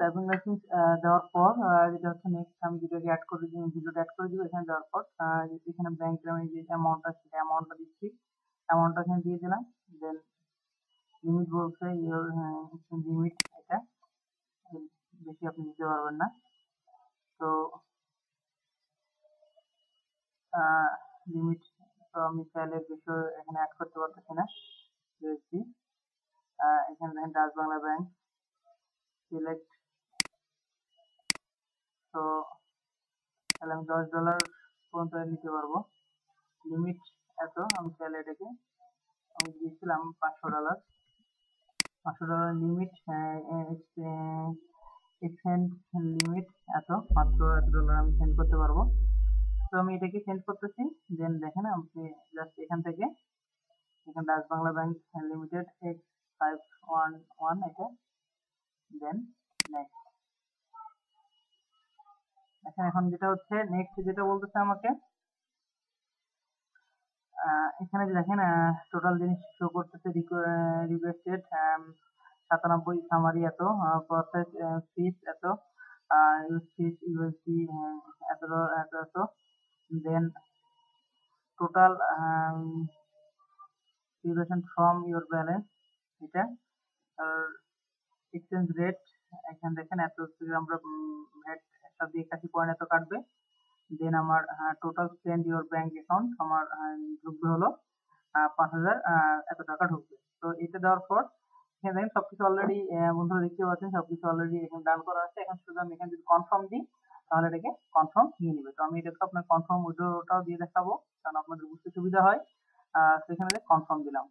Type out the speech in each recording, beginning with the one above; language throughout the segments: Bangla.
ডাবিং লাইসেন্স দেওয়ার পর যেটা হচ্ছে নেক্সট আমি যেটা অ্যাড করে দিই, ভিডিওটা অ্যাড করে দিব। এখানে দেওয়ার পর এখানে ব্যাংকের আমি যে অ্যামাউন্ট আছে সেটা অ্যামাউন্টটা দিচ্ছি, অ্যামাউন্টটা এখানে দিয়ে দিলাম। দেন লিমিট বলছে ইয়োর লিমিট, এটা বেশি আপনি দিতে পারবেন না, তো লিমিট তো আমি চাইলে বেশি এখানে অ্যাড করতে পারতেছি না। এখানে দেখেন ডাচ বাংলা ব্যাংক সিলেক্ট, তো তাহলে আমি $10 পর্যন্ত নিতে পারবো, লিমিট এত। আমি চাইলে এটাকে আমি দিয়েছিলাম $500, $500 লিমিট, সেন্ড লিমিট এত, মাত্র $1 আমি সেন্ড করতে পারবো। তো আমি এটাকে সেন্ড করতেছি। দেন দেখেন আপনি জাস্ট এখান থেকে এখানে Dutch Bangla bank limited X511 এটা, দেন নেক্সট। দেখেন এখন যেটা হচ্ছে নেক্সট যেটা বলতেছে আমাকে এখানে দেখেন টোটাল জিনিস শো করতেছে, রিকোয়েস্টেড 97 সামারি এত, প্রসেস ফিস এত, ইউজ ফিস ইউএসডি এত এত এত, then total duration from your balance এটা, আর এক্সচেঞ্জ রেট এখানে দেখেন এত থেকে আমরা ভ্যাট 81 পয়েন্ট এত কাটবে। দেন আমার total spend your bank account আমার ঢুকবে হলো 5000 এত টাকা ঢুকবে। তো এটা দেওয়ার পর এখানে দেখেন সবকিছু অলরেডি বন্ধুরা দেখতে পাচ্ছেন, সবকিছু অলরেডি এখানে ডান করা আছে। এখন শুধু আমি এখানে যদি কনফার্ম দিই তাহলে এটাকে কনফার্ম নিয়ে নেবে। তো আমি এটাকে আপনার কনফার্ম উইথড্রটাও দিয়ে দেখাবো কারণ আপনাদের বুঝতে সুবিধা হয়, সেখানে কনফার্ম দিলাম।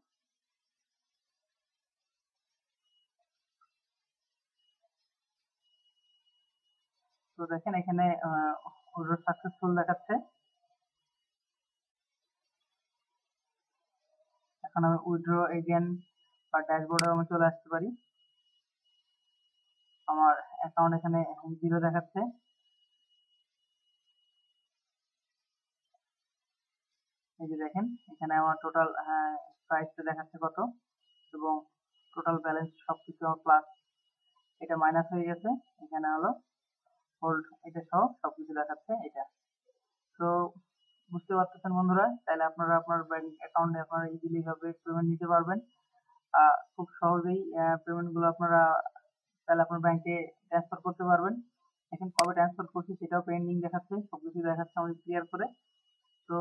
তো দেখেন এখানে সাকসেসফুল দেখাচ্ছে। এখন আমি উইথড্র এগেন বা ড্যাশবোর্ডে আমি চলে আসতে পারি। আমার অ্যাকাউন্ট এখানে 0 দেখাচ্ছে। এই যে দেখেন এখানে আমার টোটাল প্রাইসটা দেখাচ্ছে কত এবং টোটাল ব্যালেন্স সবকিছু আমার প্লাস, এটা মাইনাস হয়ে গেছে, এখানে হলো হোল্ড, এটা সহ সবকিছু দেখাচ্ছে এটা। তো বুঝতে পারতেছেন বন্ধুরা, তাহলে আপনারা আপনার ব্যাংক অ্যাকাউন্টে আপনারা ইজিলি ভাবে পেমেন্ট নিতে পারবেন, খুব সহজেই পেমেন্টগুলো আপনারা তাহলে আপনার ব্যাংকে ট্রান্সফার করতে পারবেন। এখন কবে ট্রান্সফার করছি সেটাও পেন্ডিং দেখাচ্ছে, সবকিছু দেখাচ্ছে আমাদের ক্লিয়ার করে। তো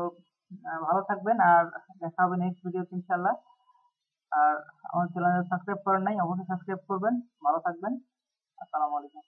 ভালো থাকবেন, আর দেখা হবে নেক্সট ভিডিওতে ইনশাল্লাহ। আর আমার চ্যানেল সাবস্ক্রাইব করেন নাই, অবশ্যই সাবস্ক্রাইব করবেন। ভালো থাকবেন, আসসালামু আলাইকুম।